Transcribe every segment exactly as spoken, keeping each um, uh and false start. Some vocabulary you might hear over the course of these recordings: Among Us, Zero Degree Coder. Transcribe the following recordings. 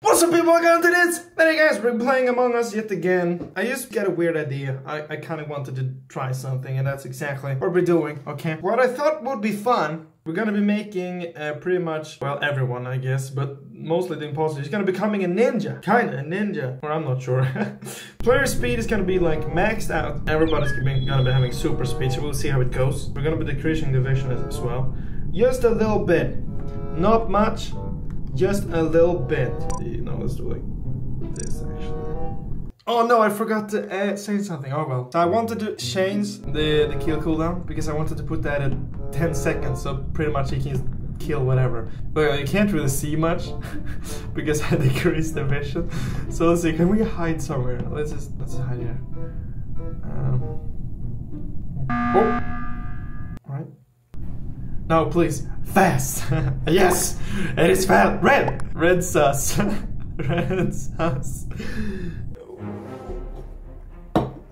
What's up, people? Welcome to this! Hey guys, we're playing Among Us yet again. I just got a weird idea. I, I kind of wanted to try something, and that's exactly what we're doing, okay? What I thought would be fun, we're gonna be making uh, pretty much, well, everyone, I guess, but mostly the imposter is gonna be becoming a ninja. Kinda a ninja, or I'm not sure. Player speed is gonna be, like, maxed out. Everybody's gonna be, gonna be having super speed, so we'll see how it goes. We're gonna be decreasing the vision as well. Just a little bit. Not much. Just a little bit. You know, let's do like this actually. Oh no, I forgot to uh, say something. Oh well. So I wanted to change the, the kill cooldown because I wanted to put that at ten seconds. So pretty much he can kill whatever. But you can't really see much because I decreased the vision. So let's see, can we hide somewhere? Let's just, let's hide here. Um, oh. No, please. Fast. Yes, it is fast. Red. Red sus. Red sus.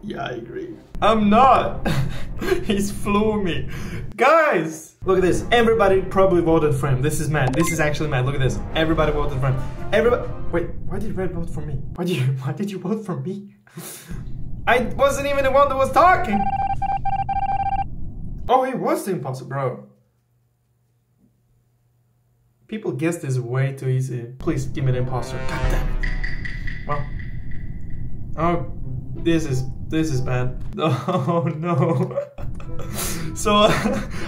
Yeah, I agree. I'm not. He's flew me. Guys, look at this. Everybody probably voted for him. This is mad. This is actually mad. Look at this. Everybody voted for him. Everybody. Wait, why did Red vote for me? Why did you, why did you vote for me? I wasn't even the one that was talking. Oh, he was the imposter, bro. People guess this way too easy. Please give me the imposter. God damn it. Well. Oh, this is this is bad. Oh no. So uh,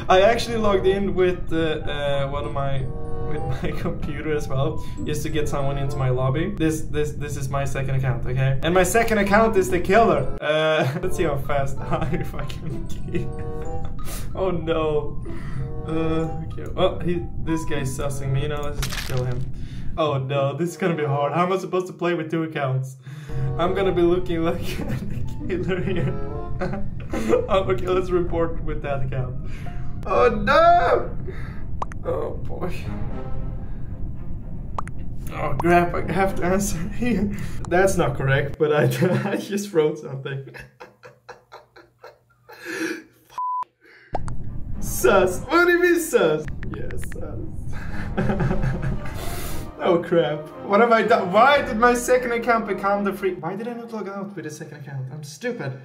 I actually logged in with uh, uh, one of my with my computer as well, just to get someone into my lobby. This this this is my second account, okay? And my second account is the killer. Uh, let's see how fast I fucking get. Oh no. Uh, okay. Well, he, this guy's sussing me, you know, let's just kill him. Oh no, this is gonna be hard. How am I supposed to play with two accounts? I'm gonna be looking like the killer here. Oh, okay, let's report with that account. Oh no! Oh boy. Oh crap, I have to answer here. That's not correct, but I, I just wrote something. Sus. What do you mean sus? Yes, sus. Oh crap. What have I done? Why did my second account become the free? Why did I not log out with a second account? I'm stupid.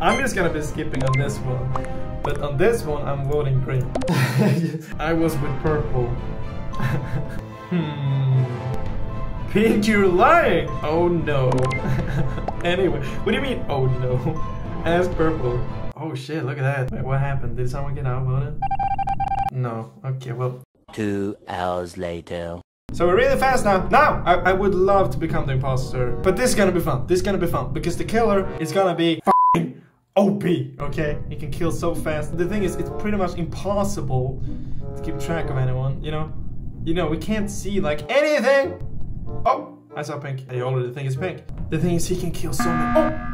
I'm just gonna be skipping on this one. But on this one, I'm voting green. I was with purple. Hmm. Pink, you're lying! Oh no. Anyway, what do you mean? Oh no. As purple. Oh shit, look at that. Wait, what happened? Did someone get outvoted? No. Okay, well. Two hours later. So we're really fast now. Now! I, I would love to become the imposter. But this is gonna be fun. This is gonna be fun. Because the killer is gonna be f***ing O P. Okay? He can kill so fast. The thing is, it's pretty much impossible to keep track of anyone, you know? You know, we can't see, like, anything! Oh! I saw pink. I already think it's pink. The thing is, he can kill so many- Oh!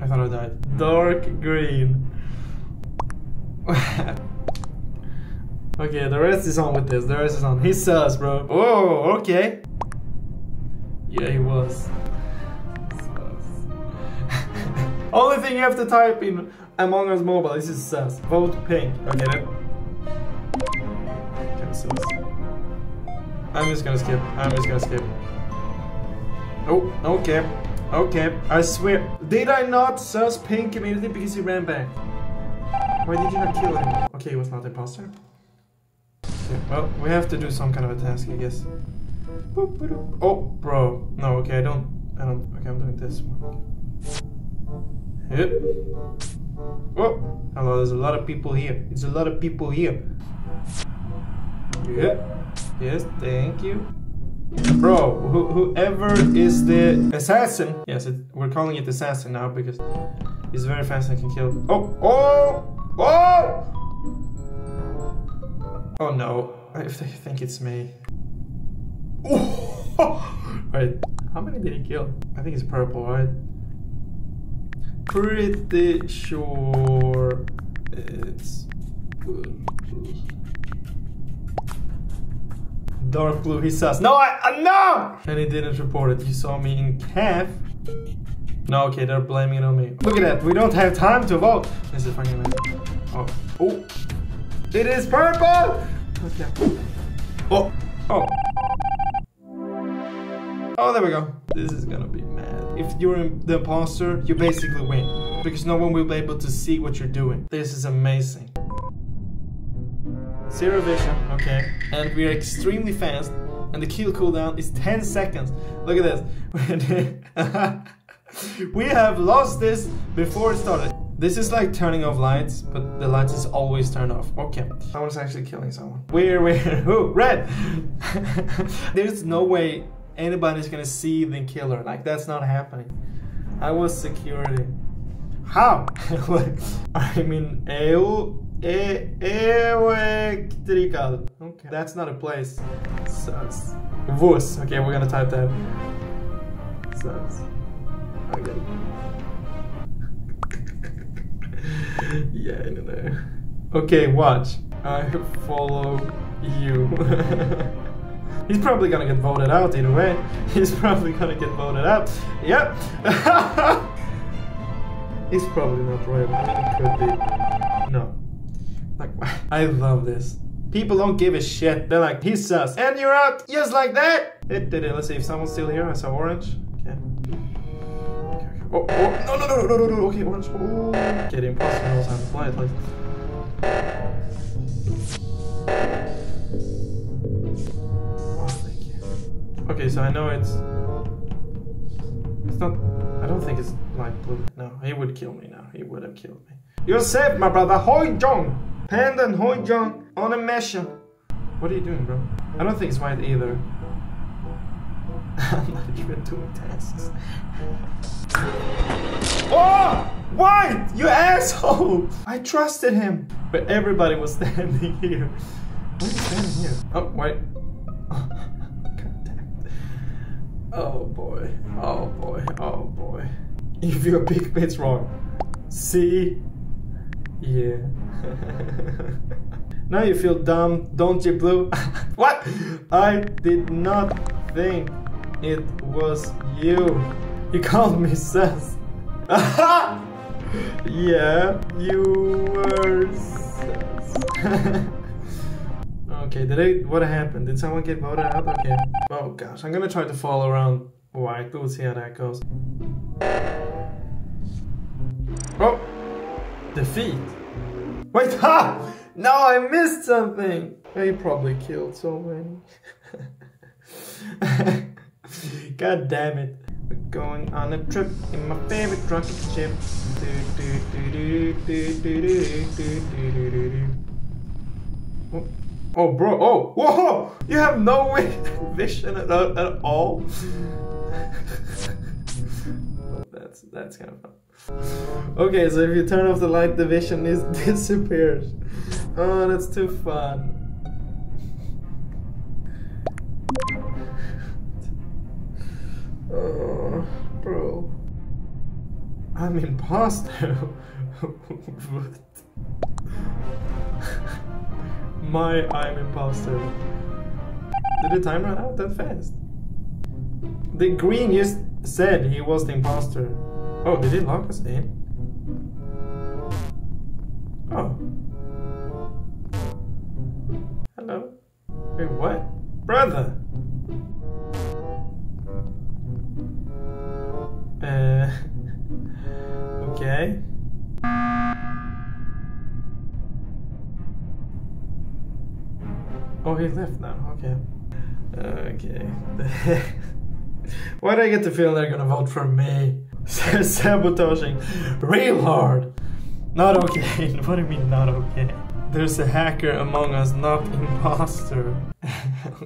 I thought I died. Dark green. Okay, the rest is on with this. The rest is on. He sus, bro. Oh, okay. Yeah, he was. Only thing you have to type in Among Us Mobile. This is sus. Vote pink. Okay, then. Okay, sus. I'm just gonna skip. I'm just gonna skip. Oh, okay. Okay, I swear. Did I not sus pink immediately because he ran back? Why did you not kill him? Okay, he was not the imposter. Okay, well, we have to do some kind of a task, I guess. Oh, bro. No, okay, I don't... I don't... Okay, I'm doing this one. Yep. Oh, hello, there's a lot of people here. There's a lot of people here. Yep. Yes, thank you. Bro, who, whoever is the assassin. Yes, it, we're calling it assassin now because he's very fast and can kill. Oh, oh, oh! Oh no, I think it's me. Oh. Wait, how many did he kill? I think it's purple, right? Pretty sure it's dark blue, he sus. No, I, uh, no! And he didn't report it. You saw me in calf. No, okay, they're blaming it on me. Look at that, we don't have time to vote. This is fucking amazing. Oh, oh. It is purple! Oh, oh. Oh, there we go. This is gonna be mad. If you're the imposter, you basically win. Because no one will be able to see what you're doing. This is amazing. Zero vision, okay. And we are extremely fast. And the kill cooldown is ten seconds. Look at this. We have lost this before it started. This is like turning off lights, but the lights is always turned off. Okay, someone's actually killing someone. Where, where, who? Red! There's no way anybody's gonna see the killer. Like, that's not happening. I was security. How? I mean, eu... E electrical. Okay, that's not a place. Sucks. Vus. Okay, we're gonna type that. Sucks. Okay. Yeah, I know. Okay, watch. I follow you. He's probably gonna get voted out either way. He's probably gonna get voted out. Yep. He's probably not right. I mean, it could be. No. Like, I love this. People don't give a shit. They're like, he's sus. And you're out just like that. It did it. Let's see if someone's still here. I saw orange. Okay. Oh, oh, no, no, no, no, no, no, okay, orange. Oh. Okay, the imposter knows how to fly at least. Oh, thank you. Okay, so I know it's... It's not... I don't think it's light blue. No, he would kill me now. He would have killed me. You're safe, my brother. Hoi Jong! Panda and Hoi Jong on a mission. What are you doing, bro? I don't think it's white either. I'm not even doing tasks. Oh! White! You asshole! I trusted him! But everybody was standing here. Why are you standing here? Oh, wait. Oh, God damn it. Oh boy. Oh boy. Oh boy. If your big bit's wrong. See? Yeah. Now you feel dumb, don't you, Blue? What? I did not think it was you. You called me sus. Yeah, you were sus. Okay, did I, what happened? Did someone get voted out? Okay. Oh gosh, I'm gonna try to follow around white. We'll see how that goes. Oh! Defeat! Wait, ha! Ah! No, I missed something! He probably killed so many. God damn it. We're going on a trip in my favorite rocket ship. Oh, oh bro, oh, whoa! You have no vision at, at all? That's, that's kind of fun. Okay, so if you turn off the light, the vision is disappears. Oh, that's too fun. Oh, bro. I'm imposter. What? My I'm imposter. Did the time run out that fast? The green just said he was the imposter. Oh, did he lock us in? Oh. Hello. Wait, what? Brother! Uh, okay. Oh, he left now, okay. Okay. Why do I get the feeling they're gonna vote for me? Sabotaging real hard. Not okay. What do you mean not okay? There's a hacker among us, not imposter.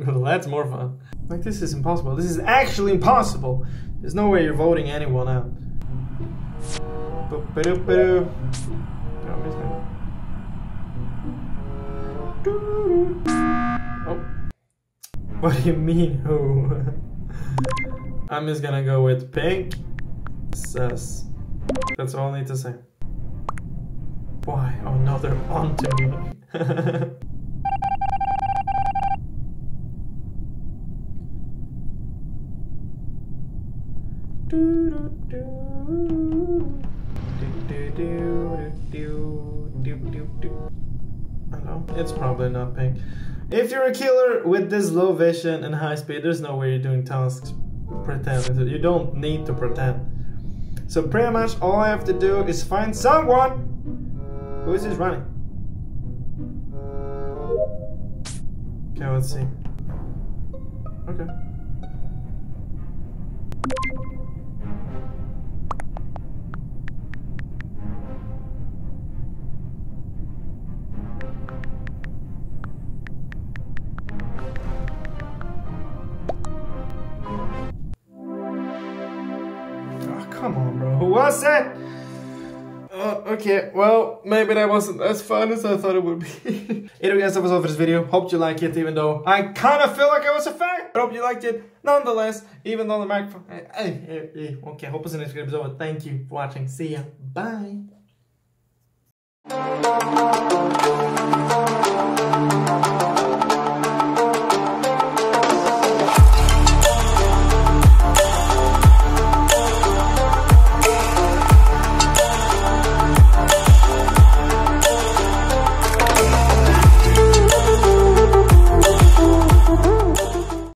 Well, that's more fun. Like, this is impossible. This is actually impossible. There's no way you're voting anyone out. Oh. What do you mean, who? I'm just gonna go with pink. Sus. That's all I need to say. Why? Oh no, they're on to me. Hello? probably not pink. If you're a killer with this low vision and high speed, there's no way you're doing tasks. Pretend. You don't need to pretend. So pretty much all I have to do is find someone. Who is this running? Okay, let's see. Okay. Come on, bro. Who was it? Uh, okay, well, maybe that wasn't as fun as I thought it would be. Anyway, guys, that was all for this video. Hope you like it, even though I kind of feel like I was a fan. But hope you liked it nonetheless, even though the microphone. Okay, hope it's the next video is over. Thank you for watching. See ya. Bye.